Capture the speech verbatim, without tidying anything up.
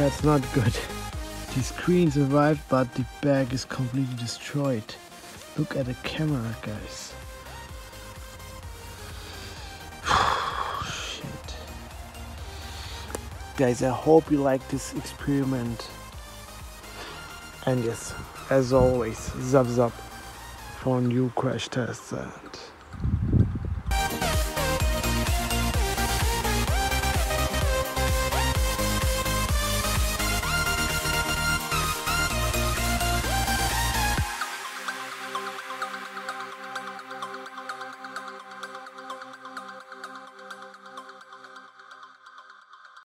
That's not good. The screen survived, but the bag is completely destroyed. Look at the camera, guys. Shit. Guys, I hope you like this experiment. And yes, as always, subs up for new crash tests and